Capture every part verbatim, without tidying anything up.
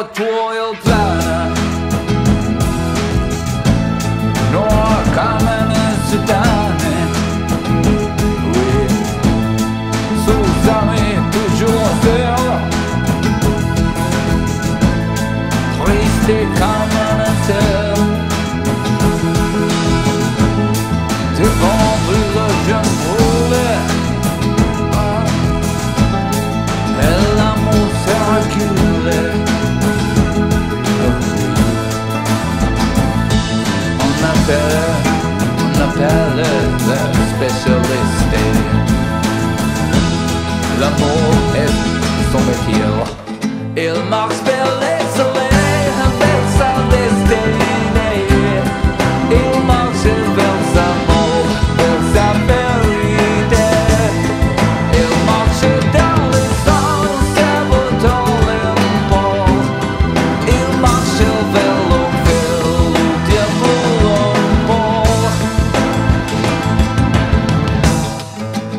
a toil planet, nor common as a diamond. Oui, sous amis toujours furent, triste et comme un seul. Devant vous le jeune brûlait, et l'amour s'est reculé. On appelle le spécialiste. L'amour est son métier. Il marche vers les soleils avec sa destinée. Il marche vers sa mort, vers sa vérité. Il marche dans le sang, sabotant les morts. Il marche vers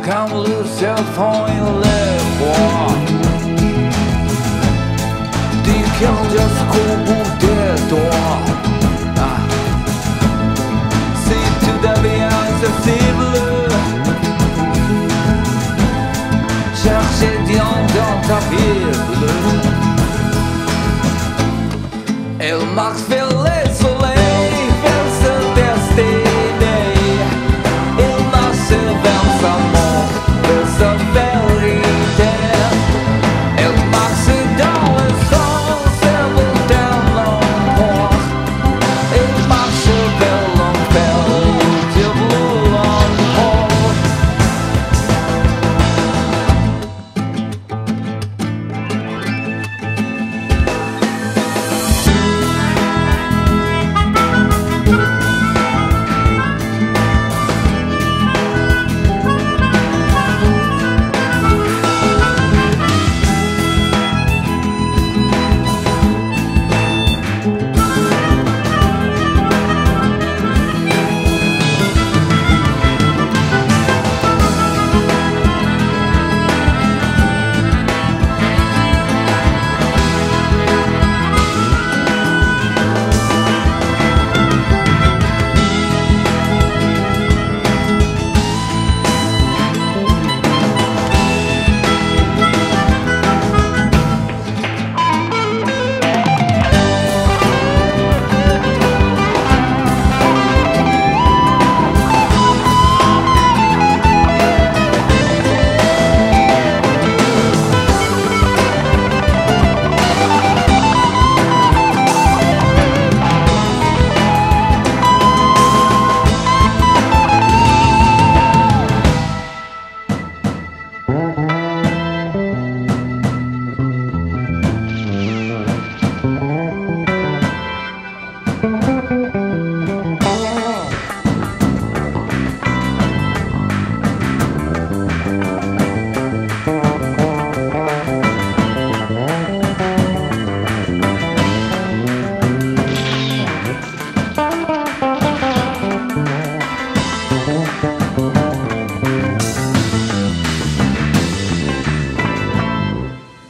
comme le serpent il est froid, dit qu'il jusqu'au bout des doigts. Ah. Si tu deviens accessible, cherchez Dieu dans ta Bible. Elle marche vers les soleils, vers ce destinée. Elle marche vers sa mort.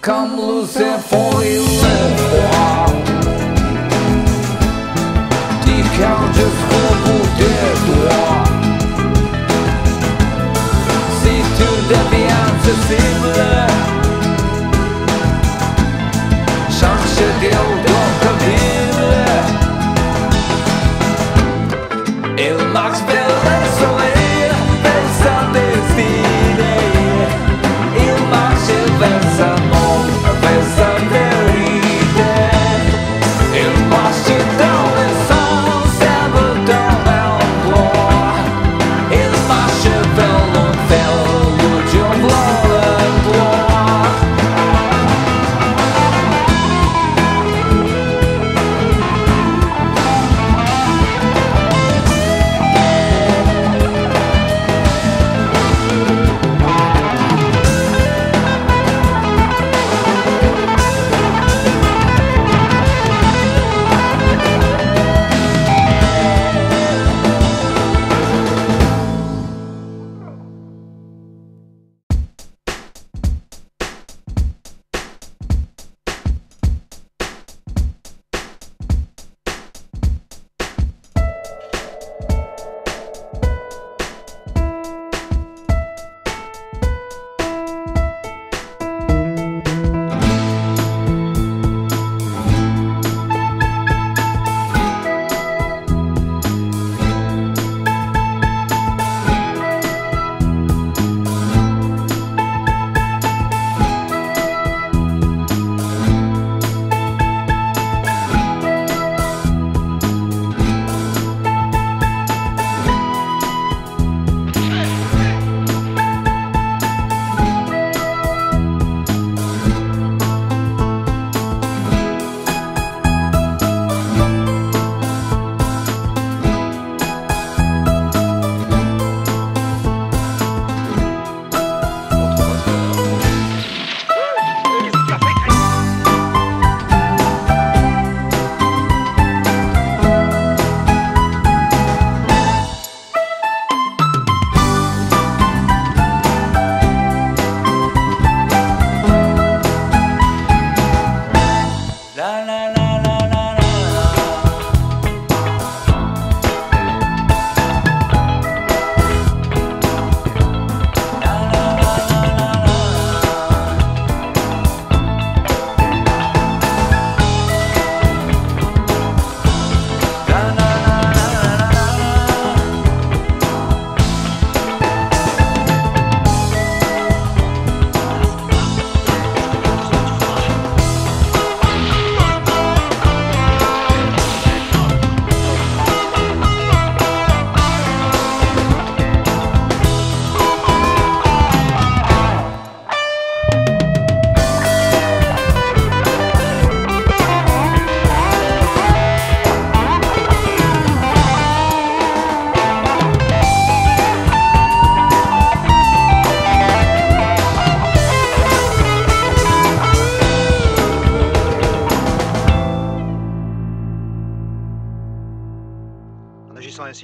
Comme le serpent il est froid, dit qu'il jusqu'au bout des doigts. Si tu deviens accessible, cherche Dieu dans ta Bible. Il marche vers le soleil, vers sa destinée. Il marche vers sa mort.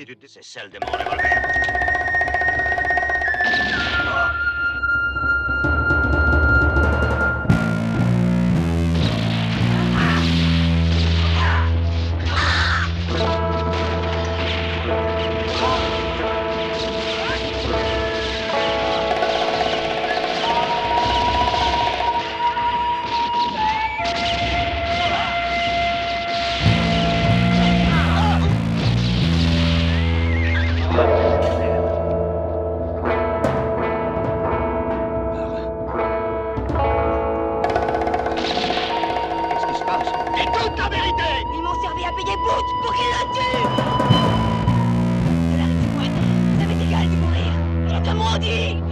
complicated. This is seldom honorable. Come on,